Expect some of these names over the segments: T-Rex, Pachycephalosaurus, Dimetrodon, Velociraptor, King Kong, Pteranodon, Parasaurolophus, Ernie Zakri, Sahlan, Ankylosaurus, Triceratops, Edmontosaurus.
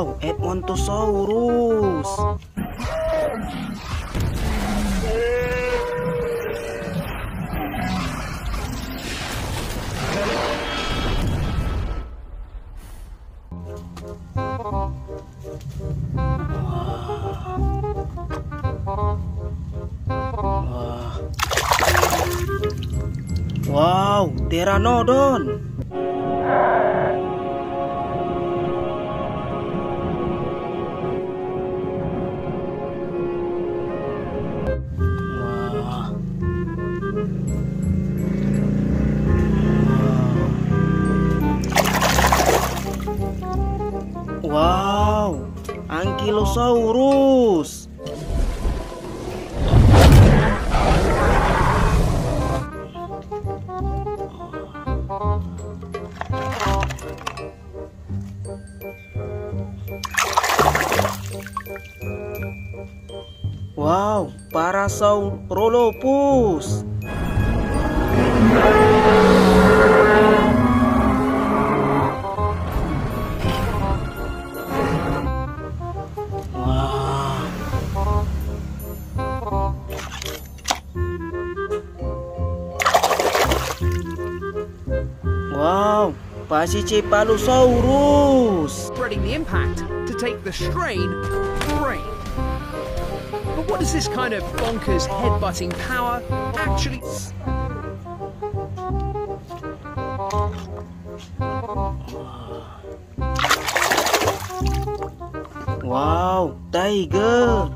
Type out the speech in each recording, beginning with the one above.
Wow, Edmontosaurus. Wow, Pteranodon. Wow, Ankylosaurus. Wow, Parasaurolophus. Wow, Pachycephalosaurus. Spreading the impact to take the strain free. But what does this kind of bonkers headbutting power actually? Wow, tiger.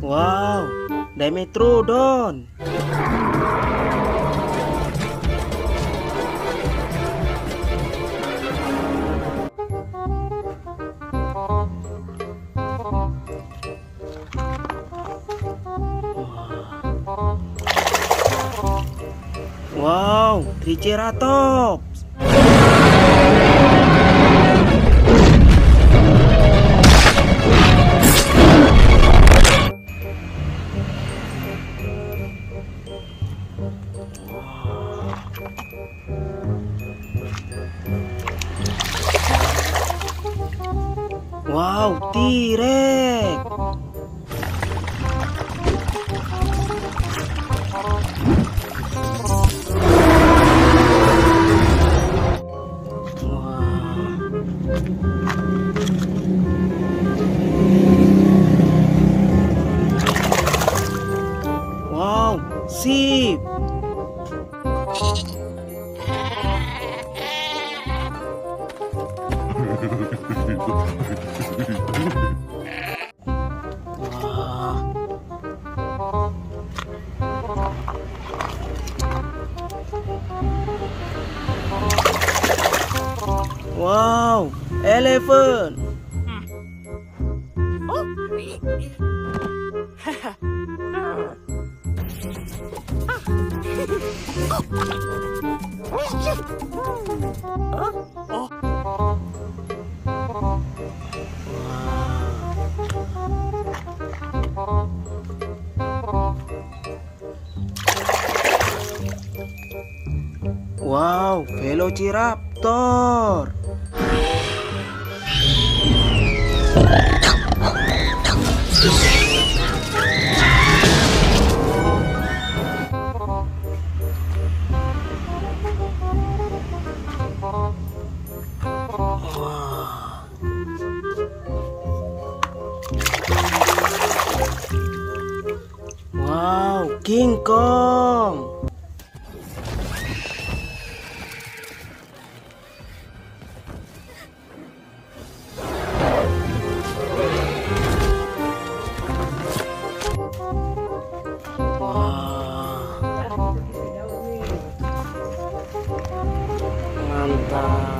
Wow, Dimetrodon. Wow, Triceratops. Wow, T-Rex. Wow, sip. Wow, elephant. Wow, Velociraptor. Wow, King Kong. Mantap.